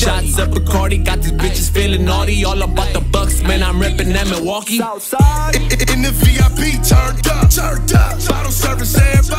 Shots up Bacardi, got these bitches feeling naughty. All about the bucks, man, I'm reppin' that Milwaukee. In the VIP, turned up. Bottle service, every